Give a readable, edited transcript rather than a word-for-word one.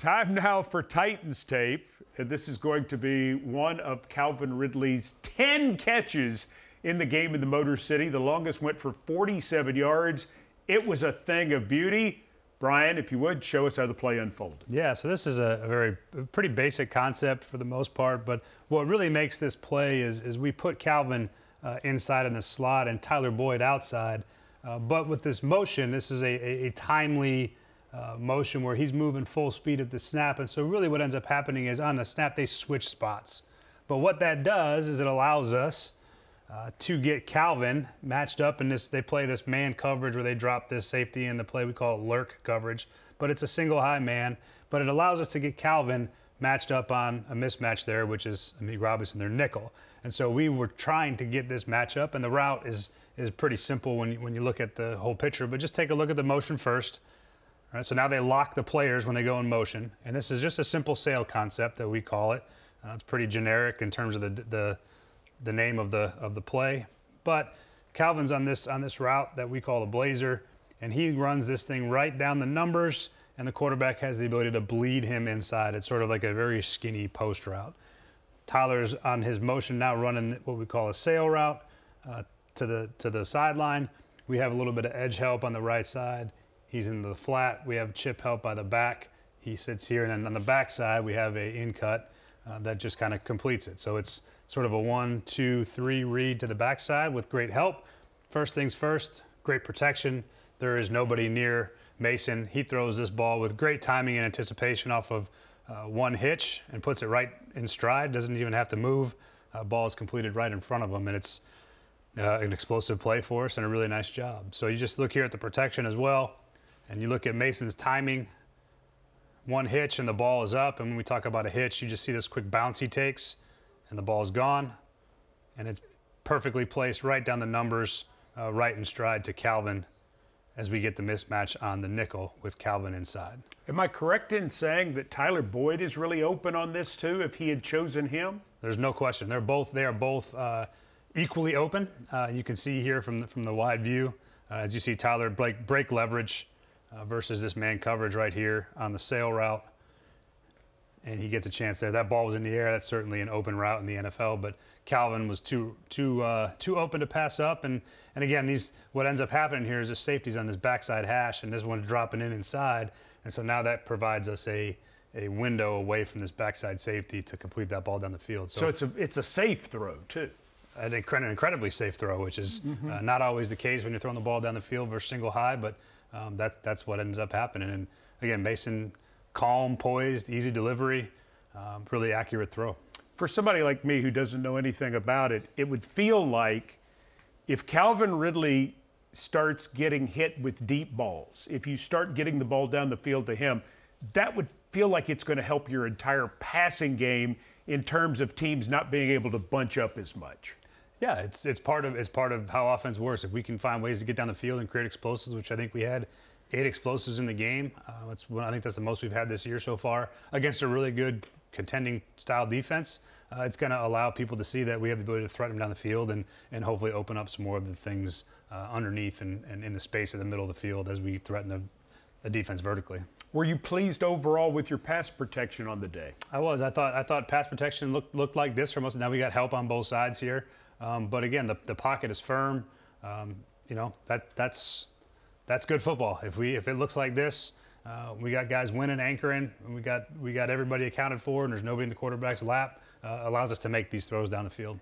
Time now for Titans tape, and this is going to be one of Calvin Ridley's 10 catches in the game in the Motor City. The longest went for 47 yards. It was a thing of beauty. Brian, if you would, show us how the play unfolded. Yeah, so this is a pretty basic concept for the most part, but what really makes this play is we put Calvin inside in the slot and Tyler Boyd outside. But with this motion, this is a timely motion where he's moving full speed at the snap, and so really what ends up happening is on the snap they switch spots. But what that does is it allows us to get Calvin matched up in this. They play this man coverage where they drop this safety in the play. We call it lurk coverage, but it's a single high man. But it allows us to get Calvin matched up on a mismatch there, which is Amik Robinson, their nickel. And so we were trying to get this matchup, and the route is pretty simple when you look at the whole picture. But just take a look at the motion first. All right, so now they lock the players when they go in motion, and this is just a simple sail concept that we call it. It's pretty generic in terms of the name of the play, but Calvin's on this route that we call the blazer, and he runs this thing right down the numbers, and the quarterback has the ability to bleed him inside. It's sort of like a very skinny post route. Tyler's on his motion now running what we call a sail route to the sideline. We have a little bit of edge help on the right side. He's in the flat. We have chip help by the back. He sits here, and then on the back side, we have a in cut that just kind of completes it. So it's sort of a 1-2-3 read to the back side with great help. First things first, great protection. There is nobody near Mason. He throws this ball with great timing and anticipation off of one hitch and puts it right in stride. Doesn't even have to move. Ball is completed right in front of him, and it's an explosive play for us and a really nice job. So you just look here at the protection as well. And you look at Mason's timing, one hitch and the ball is up. And when we talk about a hitch, you just see this quick bounce he takes and the ball's gone. And it's perfectly placed right down the numbers, right in stride to Calvin as we get the mismatch on the nickel with Calvin inside. Am I correct in saying that Tyler Boyd is really open on this too, if he had chosen him? There's no question. They are both equally open. You can see here from the wide view, as you see Tyler break leverage versus this man coverage right here on the sail route, and he gets a chance there. That ball was in the air. That's certainly an open route in the NFL, but Calvin was too open to pass up. And again, what ends up happening here is the safety's on this backside hash, and this one's dropping in inside, and so now that provides us a window away from this backside safety to complete that ball down the field. So it's a safe throw too. An incredibly safe throw, which is not always the case when you're throwing the ball down the field versus single high, but. That's what ended up happening. And again, Mason, calm, poised, easy delivery, really accurate throw. For somebody like me who doesn't know anything about it, it would feel like if Calvin Ridley starts getting hit with deep balls, if you start getting the ball down the field to him, that would feel like it's going to help your entire passing game in terms of teams not being able to bunch up as much. Yeah, it's part of how offense works. If we can find ways to get down the field and create explosives, which I think we had 8 explosives in the game. I think that's the most we've had this year so far against a really good contending style defense. It's going to allow people to see that we have the ability to threaten them down the field and hopefully open up some more of the things underneath and in the space in the middle of the field as we threaten the defense vertically. Were you pleased overall with your pass protection on the day? I was. I thought pass protection looked like this for most. Now we got help on both sides here. But again, the pocket is firm. You know, that's good football. If it looks like this, we got guys winning, anchoring, and we got everybody accounted for, and there's nobody in the quarterback's lap. Allows us to make these throws down the field.